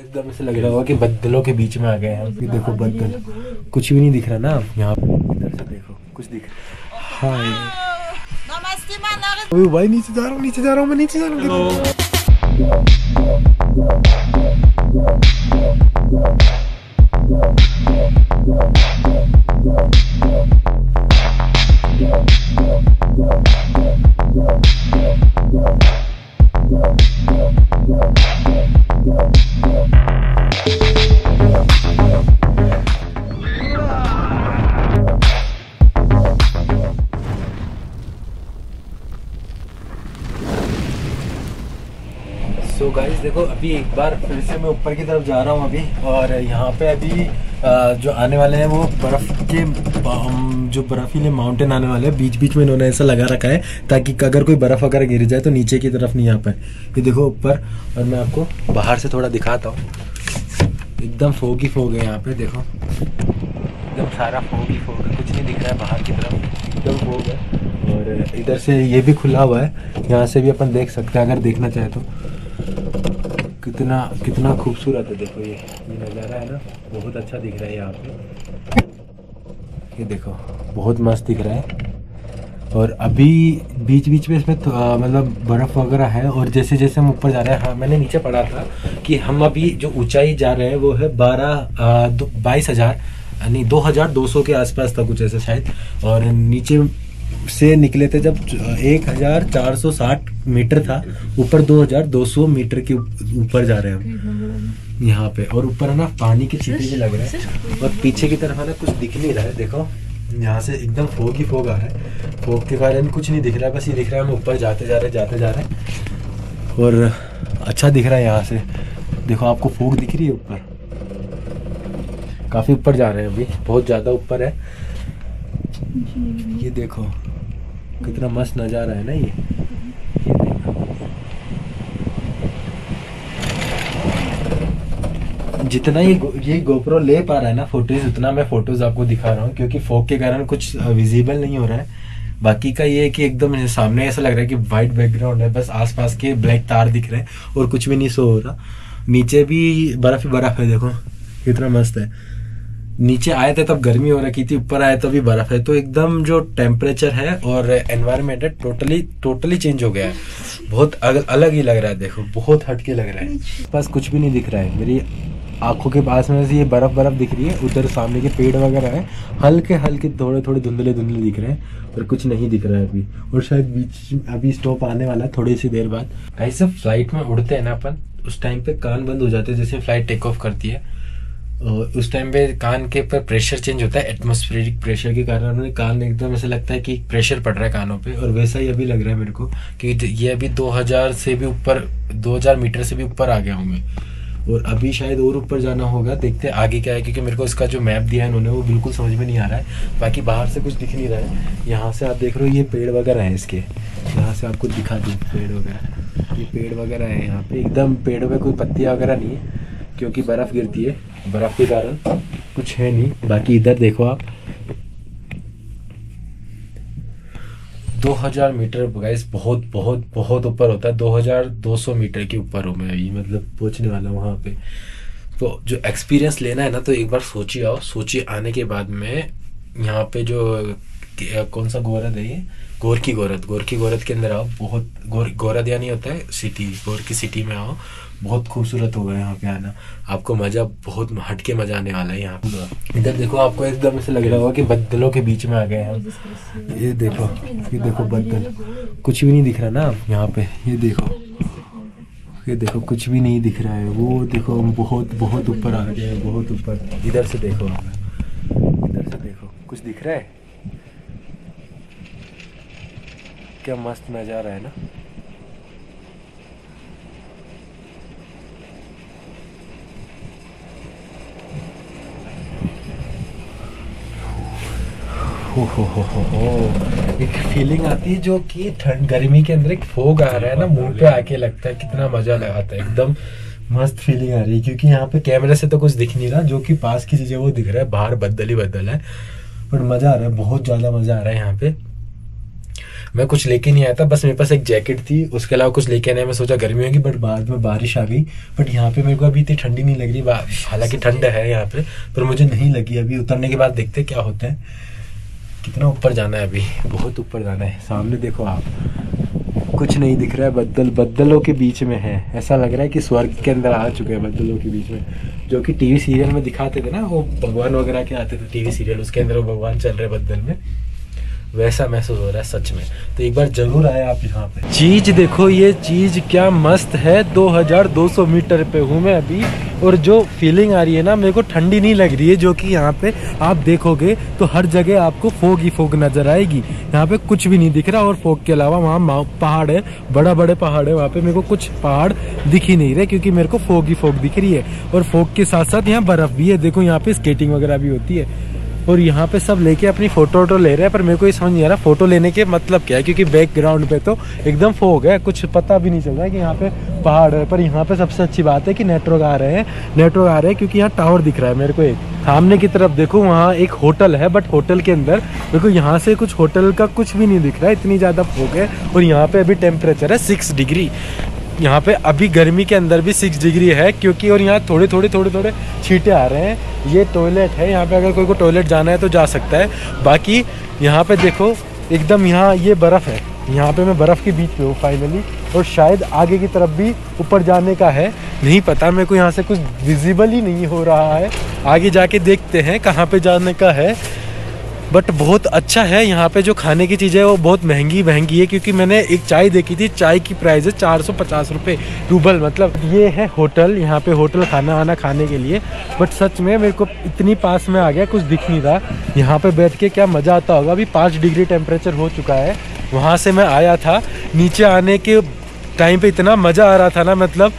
एकदम ऐसे लग रहा होगा कि बदलों के बीच में आ गए हैं। देखो बदल कुछ भी नहीं दिख रहा ना यहाँ पे, देखो कुछ दिख रहा। हाय भाई नीचे जा रहा हूँ, नीचे जा रहा हूँ मैं, नीचे जा रहा हूँ। तो गाइस देखो अभी एक बार फिर से मैं ऊपर की तरफ जा रहा हूँ अभी, और यहाँ पे अभी जो आने वाले हैं वो बर्फ़ के जो बर्फीले माउंटेन आने वाले हैं। बीच बीच में इन्होंने ऐसा लगा रखा है ताकि अगर कोई बर्फ़ वगैरह गिर जाए तो नीचे की तरफ नहीं आ पाए। ये देखो ऊपर, और मैं आपको बाहर से थोड़ा दिखाता हूँ। एकदम फोग ही फोग है यहाँ पे, देखो एकदम सारा फोग ही फोग है, कुछ नहीं दिख रहा है बाहर की तरफ, एकदम फोग है। और इधर से ये भी खुला हुआ है, यहाँ से भी अपन देख सकते हैं अगर देखना चाहे तो। कितना कितना खूबसूरत है देखो, ये नज़ारा है ना, बहुत अच्छा दिख रहा है यहाँ पे। ये देखो बहुत मस्त दिख रहा है। और अभी बीच बीच में इसमें मतलब बर्फ़ वगैरह है, और जैसे जैसे हम ऊपर जा रहे हैं। हाँ मैंने नीचे पढ़ा था कि हम अभी जो ऊंचाई जा रहे हैं वो है 22,200 के आसपास था कुछ ऐसा शायद। और नीचे से निकले थे जब 1,460 मीटर था, ऊपर 2,200 मीटर के ऊपर जा रहे हैं हम यहाँ पे। और ऊपर है ना पानी की छींटे भी लग रहे हैं, और पीछे की तरफ है ना कुछ दिख नहीं रहा है। देखो यहाँ से एकदम फोग ही फोग आ रहा है, फोग के कारण कुछ नहीं दिख रहा है, बस ये दिख रहा है हम ऊपर जाते जा रहे हैं। और अच्छा दिख रहा है यहाँ से, देखो आपको फोग दिख रही है ऊपर, काफ़ी ऊपर जा रहे हैं अभी, बहुत ज़्यादा ऊपर है। ये देखो कितना मस्त नज़ारा है ना ये। जितना ये GoPro ले पा रहा है ना फोटोज, उतना मैं फोटोज आपको दिखा रहा हूँ, क्योंकि फोग के कारण कुछ विजिबल नहीं हो रहा है। बाकी का ये है कि एकदम सामने ऐसा लग रहा है कि वाइट बैकग्राउंड है, बस आसपास के ब्लैक तार दिख रहे हैं, और कुछ भी नहीं सो हो रहा। नीचे भी बर्फ ही बर्फ है, देखो कितना मस्त है। नीचे आए थे तब गर्मी हो रखी थी, ऊपर आए तभी बर्फ है। तो एकदम जो टेम्परेचर है और एनवायरनमेंट है टोटली चेंज हो गया है, बहुत अलग ही लग रहा है। देखो बहुत हटके लग रहा है, बस कुछ भी नहीं दिख रहा है। मेरी आंखों के पास में से ये बर्फ दिख रही है, उधर सामने के पेड़ वगैरह है, हल्के हल्के थोड़े थोड़े धुंधले दिख रहे हैं, और कुछ नहीं दिख रहा है अभी। और शायद बीच अभी स्टॉप आने वाला है थोड़ी सी देर बाद। ऐसे फ्लाइट में उड़ते हैं ना अपन, उस टाइम पे कान बंद हो जाते हैं, जैसे फ्लाइट टेक ऑफ करती है उस टाइम पे कान के ऊपर प्रेशर चेंज होता है, एटमॉस्फेरिक प्रेशर के कारण उन्हें कान एकदम ऐसा लगता है कि प्रेशर पड़ रहा है कानों पे। और वैसा ही अभी लग रहा है मेरे को कि ये अभी 2000 मीटर से भी ऊपर आ गया हूँ मैं, और अभी शायद और ऊपर जाना होगा। देखते हैं आगे क्या है, क्योंकि मेरे को इसका जो मैप दिया है उन्होंने वो बिल्कुल समझ में नहीं आ रहा है। बाकी बाहर से कुछ दिख नहीं रहा है। यहाँ से आप देख रहे हो ये पेड़ वगैरह है इसके, यहाँ से आपको दिखा दूँ पेड़ वगैरह, ये पेड़ वगैरह है यहाँ पे। एकदम पेड़ों पर कोई पत्तियाँ वगैरह नहीं है, क्योंकि बर्फ़ गिरती है, बर्फ़ के कारण कुछ है नहीं। बाकी इधर देखो आप 2000 मीटर गाइस, बहुत बहुत बहुत ऊपर होता है। 2200 मीटर के ऊपर हूँ मैं अभी, मतलब पहुँचने वाला हूँ वहाँ पे। तो जो एक्सपीरियंस लेना है ना तो एक बार सोची आओ। सोची आने के बाद में यहाँ पे जो कौन सा गोरद है, ये गोरकी गोरद, गोरकी गोरद के अंदर आओ। बहुत गोरद यानी होता है सिटी, गोरकी सिटी में आओ। बहुत खूबसूरत होगा यहाँ पे आना, आपको मज़ा बहुत हटके मज़ा आने वाला है यहाँ पे। इधर देखो आपको एकदम ऐसे लग रहा होगा कि बदलों के बीच में आ गए हैं। ये देखो बदल, कुछ भी नहीं दिख रहा ना यहाँ पे। ये देखो कुछ भी नहीं दिख रहा है। वो देखो बहुत बहुत ऊपर आ गए हैं, बहुत ऊपर। इधर से देखो आप, इधर से देखो कुछ दिख रहा है क्या? मस्त नज़ारा है ना। हो हो एक फीलिंग आती है जो कि ठंड गर्मी के अंदर एक फोग आ रहा है ना, मुंह पे आके लगता है कितना मजा आता है। एकदम मस्त फीलिंग आ रही है, क्योंकि यहाँ पे कैमरे से तो कुछ दिख नहीं रहा, जो कि पास की चीजें वो दिख रहा है, बाहर बदल ही बदल है। बट मजा आ रहा है, बहुत ज्यादा मजा आ रहा है यहाँ पे। मैं कुछ लेके नहीं आया था, बस मेरे पास एक जैकेट थी, उसके अलावा कुछ लेके आया। मैं सोचा गर्मी होगी बट बाद में बारिश आ गई। बट यहाँ पे मेरे को अभी इतनी ठंडी नहीं लग रही, हालांकि ठंड है यहाँ पे पर मुझे नहीं लगी। अभी उतरने के बाद देखते क्या होता है, कितना ऊपर जाना है, अभी बहुत ऊपर जाना है। सामने देखो आप, कुछ नहीं दिख रहा है, बदल बदलों के बीच में है। ऐसा लग रहा है कि स्वर्ग के अंदर आ चुके हैं, बदलों के बीच में, जो कि टीवी सीरियल में दिखाते थे ना, वो भगवान वगैरह के आते थे टीवी सीरियल, उसके अंदर वो भगवान चल रहे बदल में, वैसा महसूस हो रहा है सच में। तो एक बार जरूर आए आप यहाँ पे। चीज देखो, ये चीज क्या मस्त है। 2200 मीटर पे हूँ मैं अभी, और जो फीलिंग आ रही है ना, मेरे को ठंडी नहीं लग रही है। जो कि यहाँ पे आप देखोगे तो हर जगह आपको फोग ही फोग नजर आएगी। यहाँ पे कुछ भी नहीं दिख रहा, और फोग के अलावा वहाँ पहाड़ है, बड़ा बड़े पहाड़ है। वहाँ पे मेरे को कुछ पहाड़ दिख ही नहीं रहे क्योंकि मेरे को फोग ही फोग दिख रही है। और फोग के साथ साथ यहाँ बर्फ भी है। देखो यहाँ पे स्केटिंग वगैरह भी होती है, और यहाँ पे सब लेके अपनी फोटो वोटो ले रहे हैं। पर मेरे को ये समझ नहीं आ रहा फोटो लेने के मतलब क्या है, क्योंकि बैकग्राउंड पे तो एकदम फोग है, कुछ पता भी नहीं चल रहा है कि यहाँ पे पहाड़ है। पर यहाँ पे सबसे अच्छी बात है कि नेटवर्क आ रहे हैं क्योंकि यहाँ टावर दिख रहा है मेरे को एक। सामने की तरफ देखो, वहाँ एक होटल है, बट होटल के अंदर मेरे को यहाँ से कुछ होटल का कुछ भी नहीं दिख रहा है, इतनी ज़्यादा फोग है। और यहाँ पे अभी टेम्परेचर है 6 डिग्री। यहाँ पे अभी गर्मी के अंदर भी 6 डिग्री है क्योंकि, और यहाँ थोड़े थोड़े छींटे आ रहे हैं। ये टॉयलेट है यहाँ पे, अगर कोई को टॉयलेट जाना है तो जा सकता है। बाकी यहाँ पे देखो एकदम, यहाँ ये बर्फ़ है, यहाँ पे मैं बर्फ़ के बीच पे हूँ फाइनली। और शायद आगे की तरफ भी ऊपर जाने का है, नहीं पता मेरे को, यहाँ से कुछ विजिबल ही नहीं हो रहा है। आगे जाके देखते हैं कहाँ पर जाने का है। बट बहुत अच्छा है यहाँ पे, जो खाने की चीज़ें वो बहुत महंगी है। क्योंकि मैंने एक चाय देखी थी, चाय की प्राइस है 450 रुपये रूबल, मतलब। ये है होटल, यहाँ पे होटल खाना खाने के लिए। बट सच में मेरे को इतनी पास में आ गया, कुछ दिख नहीं रहा। यहाँ पे बैठ के क्या मज़ा आता होगा। अभी 5 डिग्री टेम्परेचर हो चुका है, वहाँ से मैं आया था। नीचे आने के टाइम पर इतना मज़ा आ रहा था ना, मतलब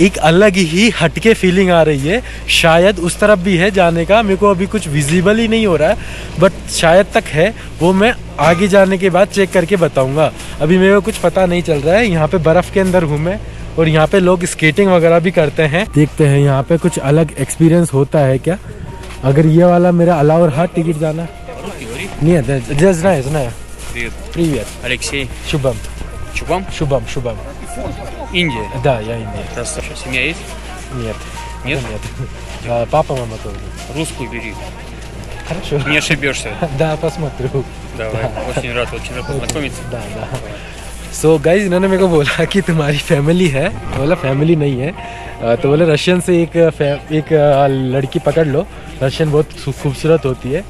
एक अलग ही हटके फीलिंग आ रही है। शायद उस तरफ भी है जाने का, मेरे को अभी कुछ विजिबल ही नहीं हो रहा है, बट शायद तक है। वो मैं आगे जाने के बाद चेक करके बताऊंगा, अभी मेरे को कुछ पता नहीं चल रहा है। यहाँ पे बर्फ़ के अंदर हूँ मैं, और यहाँ पे लोग स्केटिंग वगैरह भी करते हैं। देखते हैं यहाँ पे कुछ अलग एक्सपीरियंस होता है क्या। अगर ये वाला मेरा अलाव और हाथ टिकट जाना नहीं है, शुभम Индия? Да, я Индия. Просто семья есть? Нет. Нет? Нет. А папа, мама тоже? Русскую бери. Хорошо. Не ошибешься. Да, посмотрю. Давай, да. Очень рад познакомиться. Да, да. So guys, इन्होंने मेरे को बोला कि तुम्हारी फैमिली है, बोला फैमिली नहीं है, तो बोले रशियन से एक लड़की पकड़ लो, रशियन बहुत खूबसूरत होती है।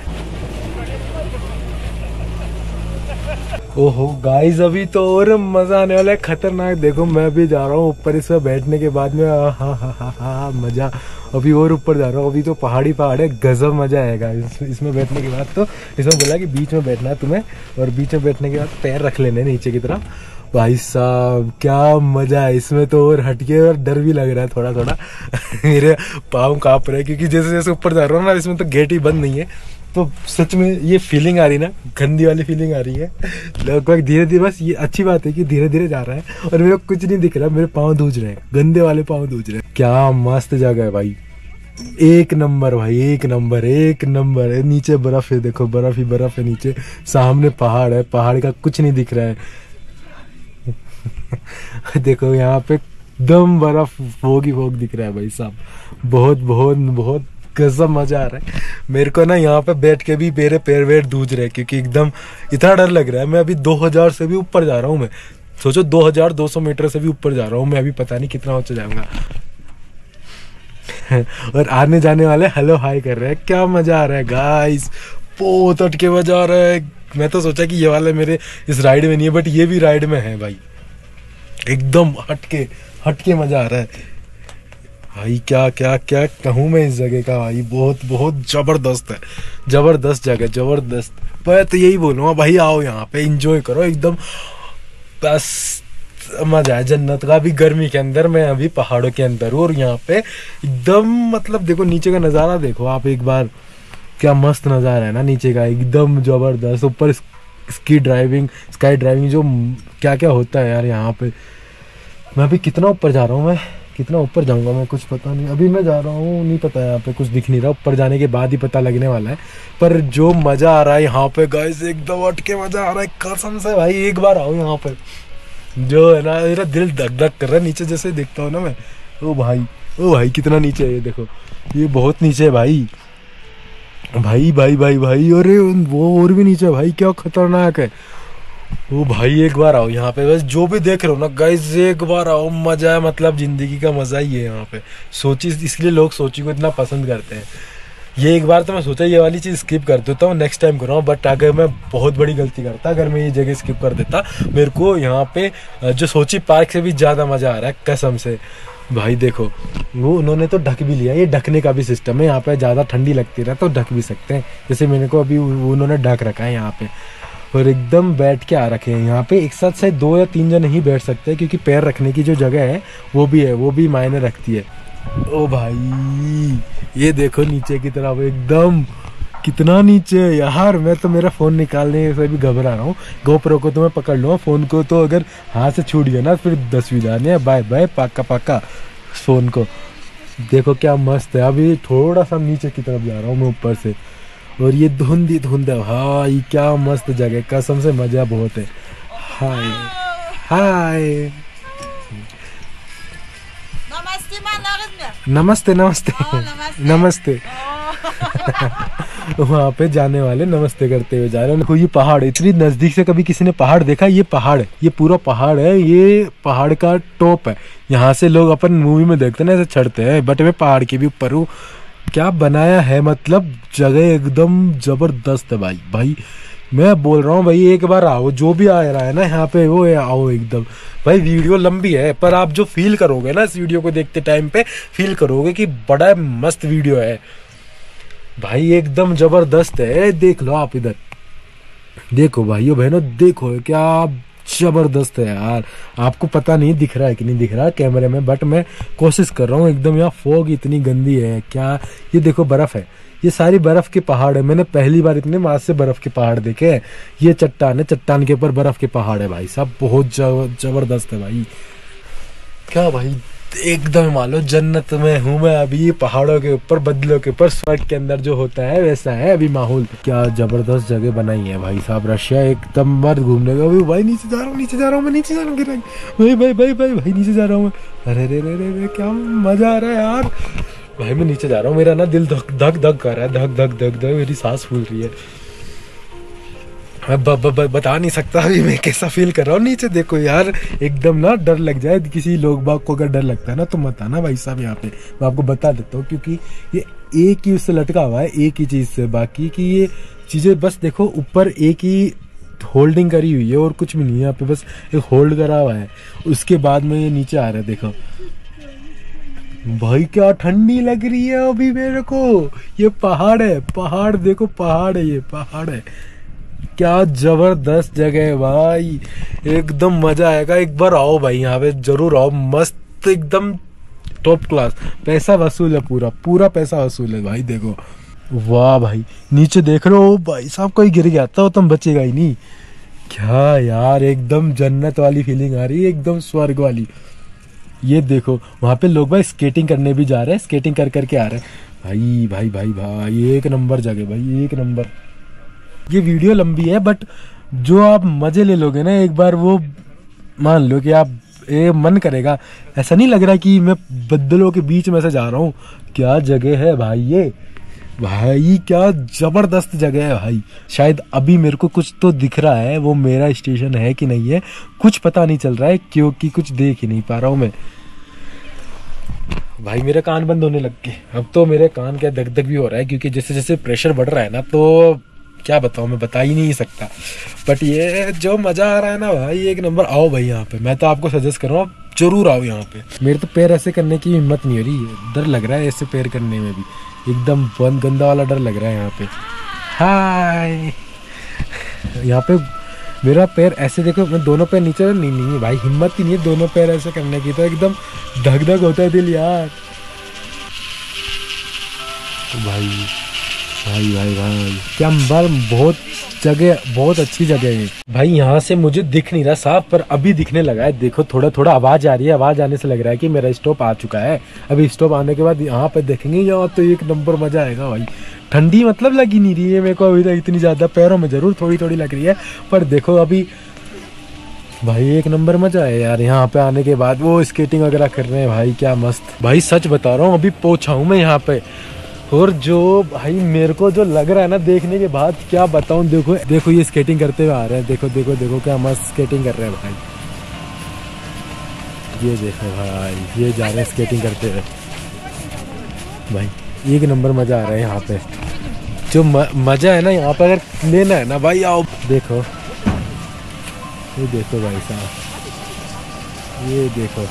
ओहो गाइस, अभी तो और मज़ा आने वाला है, खतरनाक। देखो मैं अभी जा रहा हूँ ऊपर, इस पर बैठने के बाद में हा मज़ा, अभी और ऊपर जा रहा हूँ। अभी तो पहाड़ी पहाड़ है, गजब मज़ा आएगा इसमें बैठने के बाद। तो इसमें बोला कि बीच में बैठना है तुम्हें, और बीच में बैठने के बाद पैर रख लेने नीचे की तरफ। भाई साहब क्या मज़ा है इसमें तो, और हटके, और डर भी लग रहा है थोड़ा थोड़ा मेरे पाँव काँप रहे हैं क्योंकि जैसे जैसे ऊपर जा रहा हूँ ना, इसमें तो गेट ही बंद नहीं है। तो सच में ये फीलिंग आ रही ना, गंदी वाली फीलिंग आ रही है लगभग। धीरे धीरे, बस ये अच्छी बात है कि धीरे धीरे जा रहा है, और मेरे को कुछ नहीं दिख रहा, मेरे पाँव दूज रहे हैं, गंदे वाले पाँव दूज रहे हैं। क्या मस्त जगह है भाई, एक नंबर भाई, एक नंबर है। नीचे बर्फ़ है, देखो बर्फ़ ही बर्फ़ है नीचे, सामने पहाड़ है, पहाड़ का कुछ नहीं दिख रहा है देखो यहाँ पे एकदम बर्फ़, फोग ही फोग दिख रहा है भाई साहब, बहुत बहुत बहुत गजब मज़ा आ रहा है मेरे को ना। यहाँ पे बैठ के भी मेरे पैर वेर दूज रहे क्योंकि एकदम इतना डर लग रहा है। मैं अभी 2000 से भी ऊपर जा रहा हूँ, मैं सोचो 2200 मीटर से भी ऊपर जा रहा हूँ मैं, अभी पता नहीं कितना ऊंचा जाऊँगा और आने जाने वाले हेलो हाय कर रहे हैं, क्या मज़ा आ रहा है गाइस, बहुत अटके मज़ा आ रहा है। मैं तो सोचा कि ये वाला मेरे इस राइड में नहीं है, बट ये भी राइड में है भाई, एकदम हटके मज़ा आ रहा है भाई। क्या क्या क्या कहूँ मैं इस जगह का भाई, बहुत बहुत ज़बरदस्त है, ज़बरदस्त जगह, ज़बरदस्त। मैं तो यही बोलूँगा भाई, आओ यहाँ पे एंजॉय करो, एकदम बस मज़ा है जन्नत का। अभी गर्मी के अंदर मैं अभी पहाड़ों के अंदर हूँ, और यहाँ पे एकदम, मतलब देखो नीचे का नज़ारा देखो आप एक बार, क्या मस्त नज़ारा है ना नीचे का, एकदम ज़बरदस्त। ऊपर स्काई ड्राइविंग, जो क्या क्या होता है यार यहाँ पर। मैं अभी कितना ऊपर जा रहा हूँ, मैं कितना ऊपर जाऊंगा मैं कुछ पता नहीं, अभी मैं जा रहा हूँ, नहीं पता यहाँ पे कुछ दिख नहीं रहा, ऊपर जाने के बाद ही पता लगने वाला है। पर जो मज़ा आ रहा है यहाँ पे गाइस, एकदम उठ के मज़ा आ रहा है कसम से भाई। एक बार आओ यहाँ पे, जो है ना मेरा दिल धक धक कर रहा है नीचे जैसे देखता हूँ ना मैं। ओ भाई कितना नीचे है ये देखो, ये बहुत नीचे है भाई भाई भाई भाई भाई। अरे वो और भी नीचे भाई, क्या खतरनाक है वो भाई। एक बार आओ यहाँ पे, बस जो भी देख रहे हो ना गाइस एक बार आओ, मज़ा है, मतलब ज़िंदगी का मज़ा ही है यहाँ पे। सोची, इसलिए लोग सोची को इतना पसंद करते हैं। ये एक बार तो मैं सोचा ये वाली चीज़ स्किप कर देता हूँ, नेक्स्ट टाइम कर रहा हूँ, बट अगर मैं बहुत बड़ी गलती करता, अगर मैं ये जगह स्किप कर देता, मेरे को यहाँ पे जो सोची पार्क से भी ज़्यादा मज़ा आ रहा है कसम से भाई। देखो वो उन्होंने तो ढक भी लिया, ये ढकने का भी सिस्टम है यहाँ पे, ज़्यादा ठंडी लगती रहा तो ढक भी सकते हैं, जैसे मैंने को अभी उन्होंने ढक रखा है यहाँ पे। और एकदम बैठ के आ रखे हैं यहाँ पे, एक साथ से 2 या 3 जन नहीं बैठ सकते, क्योंकि पैर रखने की जो जगह है, वो भी मायने रखती है। ओ भाई ये देखो नीचे की तरफ, एकदम कितना नीचे यार। मैं तो मेरा फ़ोन निकालने से भी घबरा रहा हूँ, गोप्रो को तो मैं पकड़ लूँगा, फ़ोन को तो अगर हाथ से छूट गया ना फिर 10वीं जाने है, बाय बाय पाका पाका फ़ोन को। देखो क्या मस्त है। अभी थोड़ा सा नीचे की तरफ जा रहा हूँ मैं ऊपर से, और ये धुंधी धुंध है भाई, क्या मस्त जगह कसम से, मज़ा बहुत है। हाय हाय नमस्ते नमस्ते नमस्ते। वहाँ पे जाने वाले नमस्ते करते हुए जा रहे हैं। देखो ये पहाड़, इतनी नज़दीक से कभी किसी ने पहाड़ देखा? ये पहाड़ है, ये पूरा पहाड़ है, ये पहाड़ का टॉप है। यहाँ से लोग अपन मूवी में देखते हैं ना ऐसे चढ़ते हैं, बट मैं पहाड़ के भी ऊपर हूँ। क्या बनाया है, मतलब जगह एकदम ज़बरदस्त है भाई। भाई मैं बोल रहा हूँ भाई एक बार आओ, जो भी आ रहा है ना यहाँ पे वो आओ एकदम भाई। वीडियो लंबी है पर आप जो फील करोगे ना इस वीडियो को देखते टाइम पे, फील करोगे कि बड़ा मस्त वीडियो है भाई, एकदम ज़बरदस्त है। देख लो आप इधर, देखो भाइयों बहनों, देखो क्या ज़बरदस्त है यार। आपको पता नहीं दिख रहा है कि नहीं दिख रहा कैमरे में, बट मैं कोशिश कर रहा हूँ एकदम। यहाँ फोग इतनी गंदी है क्या, ये देखो बर्फ़ है, ये सारी बर्फ़ के पहाड़ है। मैंने पहली बार इतने मास से बर्फ़ के पहाड़ देखे हैं। ये चट्टान है, चट्टान के ऊपर बर्फ़ के पहाड़ है भाई साहब, बहुत ज़बरदस्त है भाई। क्या भाई एकदम मानो जन्नत में हूँ मैं अभी, पहाड़ों के ऊपर, बदलों के ऊपर, स्वर्ग के अंदर जो होता है वैसा है अभी माहौल। क्या जबरदस्त जगह बनाई है भाई साहब, रशिया एकदम मर्द घूमने का। अभी भाई नीचे जा रहा हूँ, नीचे जा रहा हूँ मैं, नीचे जा रहा हूँ, भाई भाई भाई भाई भाई नीचे जा रहा हूँ मैं। अरे रे रे रे क्या मज़ा आ रहा है यार भाई, मैं नीचे जा रहा हूँ, मेरा ना दिल धक धक धक कर रहा है, धक धक धक धक, मेरी सांस फूल रही है। मैं बता नहीं सकता अभी मैं कैसा फील कर रहा हूँ। नीचे देखो यार, एकदम ना डर लग जाए किसी लोग बाग को, अगर डर लगता है ना तो मत आना भाई साहब यहाँ पे, मैं आपको बता देता हूँ। क्योंकि ये एक ही उससे लटका हुआ है, एक ही चीज़ से, बाकी की ये चीज़ें बस देखो ऊपर एक ही होल्डिंग करी हुई है और कुछ भी नहीं है यहाँ पे, बस एक होल्ड करा हुआ है, उसके बाद में ये नीचे आ रहा है। देखो भाई क्या ठंडी लग रही है अभी मेरे को। ये पहाड़ है, पहाड़ देखो, पहाड़ है, ये पहाड़ है। क्या जबरदस्त जगह है भाई, एकदम मज़ा आएगा। एक बार आओ भाई यहाँ पे जरूर आओ, मस्त एकदम टॉप क्लास, पैसा वसूल है, पूरा पूरा पैसा वसूल है भाई। देखो वाह भाई, नीचे देख रहे हो भाई साहब, कोई गिर गया तो तुम बचेगा ही नहीं। क्या यार एकदम जन्नत वाली फीलिंग आ रही है, एकदम स्वर्ग वाली। ये देखो वहाँ पे लोग भाई स्केटिंग करने भी जा रहे हैं, स्केटिंग कर करके आ रहे हैं भाई भाई भाई भाई। एक नंबर जगह भाई, एक नंबर। ये वीडियो लंबी है बट जो आप मज़े ले लोगे ना एक बार, वो मान लो कि आप ये मन करेगा। ऐसा नहीं लग रहा कि मैं बदलों के बीच में से जा रहा हूँ। क्या जगह है भाई ये, भाई क्या ज़बरदस्त जगह है भाई। शायद अभी मेरे को कुछ तो दिख रहा है, वो मेरा स्टेशन है कि नहीं है कुछ पता नहीं चल रहा है, क्योंकि कुछ देख ही नहीं पा रहा हूँ मैं भाई। मेरे कान बंद होने लग गए अब तो, मेरे कान क्या दग दग भी हो रहा है, क्योंकि जैसे जैसे प्रेशर बढ़ रहा है ना तो क्या बताऊँ मैं, बता ही नहीं सकता। बट ये जो मज़ा आ रहा है ना भाई, एक नंबर। आओ भाई यहाँ पे, मैं तो आपको सजेस्ट कर रहा हूँ, आप जरूर आओ यहाँ पे। मेरे तो पैर ऐसे करने की हिम्मत नहीं हो रही, डर लग रहा है ऐसे पैर करने में भी, एकदम गंदा वाला डर लग रहा है यहाँ पे। हाय यहाँ पे मेरा पैर ऐसे देखो, मैं दोनों पैर नीचे, नहीं भाई हिम्मत ही नहीं है दोनों पैर ऐसे करने की, तो एकदम धक धक होता है दिल यार भाई भाई भाई भाई। क्या बहुत जगह बहुत अच्छी जगह है भाई। यहाँ से मुझे दिख नहीं रहा साफ, पर अभी दिखने लगा है। देखो थोड़ा थोड़ा आवाज आ रही है, आवाज आने से लग रहा है कि मेरा स्टॉप आ चुका है। अभी स्टॉप आने के बाद यहाँ पे देखेंगे, यहाँ तो एक नंबर मजा आएगा भाई। ठंडी मतलब लगी नहीं रही है मेरे को अभी तक इतनी ज्यादा, पैरों में जरूर थोड़ी थोड़ी लग रही है, पर देखो अभी भाई एक नंबर मजा है यार। यहाँ पे आने के बाद वो स्केटिंग वगैरह कर रहे हैं भाई, क्या मस्त भाई, सच बता रहा हूँ। अभी पहुंचा हूँ मैं यहाँ पे, और जो भाई मेरे को जो लग रहा है ना देखने के बाद, क्या बताऊँ। देखो देखो ये स्केटिंग करते हुए आ रहे हैं, देखो देखो देखो क्या मस्त स्केटिंग कर रहे हैं भाई। ये देखो भाई ये जा रहे हैं स्केटिंग करते हुए भाई, एक नंबर मज़ा आ रहा है यहाँ पे। जो मज़ा है ना यहाँ पर, अगर लेना है ना भाई आओ। देखो ये देखो भाई साहब, ये देखो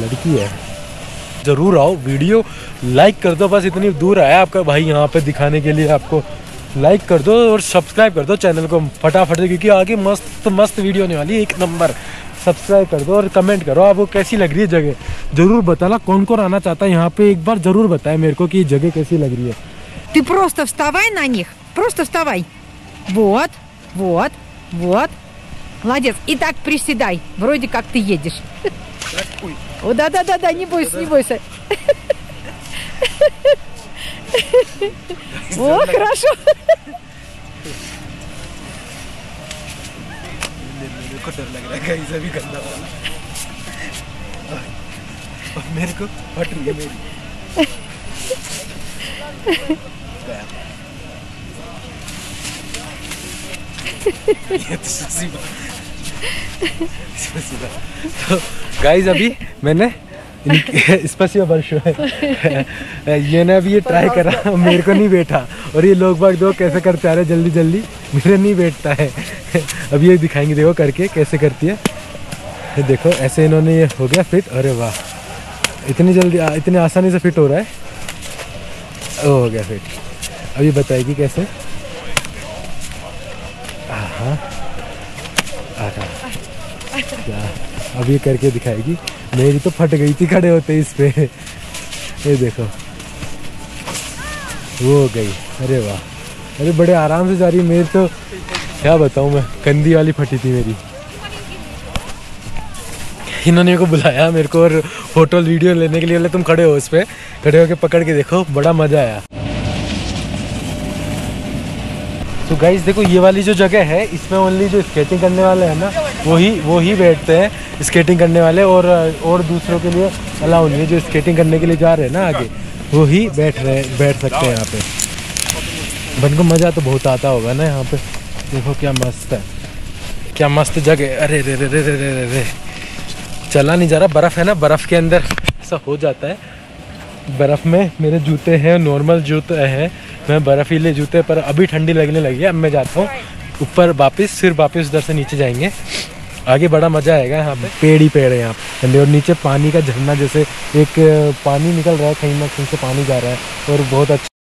लड़की है। जरूर आओ, वीडियो लाइक कर दो, बस इतनी दूर आया आपका भाई यहाँ पे दिखाने के लिए। आपको लाइक कर दो और सब्सक्राइब कर दो चैनल को फटाफट से, क्योंकि आगे मस्त मस्त वीडियो होने वाली है, एक नंबर। सब्सक्राइब कर दो और कमेंट करो आपको कैसी लग रही है जगह, जरूर बताना। कौन कौन आना चाहता है यहाँ पे, एक बार जरूर बताए मेरे को कि जगह कैसी लग रही है। Ты просто вставай на них, просто вставай. Вот, вот, вот. Молодец. И так приседай, вроде как ты едешь. О, да-да-да-да, не бойся, не бойся. О, хорошо. मेरे को फट रही है मेरी। तो गाइज अभी मैंने ये ना अभी ये ट्राई करा, मेरे को नहीं बैठा। और ये लोग बाग दो कैसे करते आ रहे जल्दी जल्दी, मेरे नहीं बैठता है। अब ये दिखाएंगे देखो करके कैसे करती है। देखो ऐसे इन्होंने ये हो गया फिट। अरे वाह, इतनी जल्दी इतनी आसानी से फिट हो रहा है। हो गया फिट, अभी बताएगी कैसे। हाँ अब ये करके दिखाएगी। मेरी तो फट गई थी खड़े होते इस पे। ये देखो वो गई, अरे वाह, अरे बड़े आराम से जा रही। मेरी तो क्या बताऊँ मैं, कंधी वाली फटी थी मेरी। इन्होंने को बुलाया मेरे को और फोटो वीडियो लेने के लिए, तुम खड़े हो इस पे, खड़े होके पकड़ के देखो, बड़ा मजा आया। तो गाइज देखो ये वाली जो जगह है, इसमें ओनली जो स्केटिंग करने वाले हैं ना वो ही बैठते हैं स्केटिंग करने वाले, और दूसरों के लिए अलाउ नहीं है। जो स्केटिंग करने के लिए जा रहे हैं ना आगे, वो ही बैठ सकते हैं यहाँ पे। बन को मज़ा तो बहुत आता होगा ना यहाँ पे। देखो क्या मस्त है, क्या मस्त जगह। अरे रे रे रे रे रे रे, चला नहीं जा रहा, बर्फ़ है ना, बर्फ़ के अंदर ऐसा हो जाता है। बर्फ़ में मेरे जूते हैं, नॉर्मल जूते हैं, मैं बर्फ़ीले जूते, पर अभी ठंडी लगने लगी है। अब मैं जाता हूँ ऊपर वापस, फिर वापस उधर से नीचे जाएंगे आगे, बड़ा मज़ा आएगा। यहाँ पे पेड़ ही पेड़ है यहाँ पे, और नीचे पानी का झरना जैसे एक पानी निकल रहा है, कहीं ना कहीं से पानी जा रहा है, और बहुत अच्छा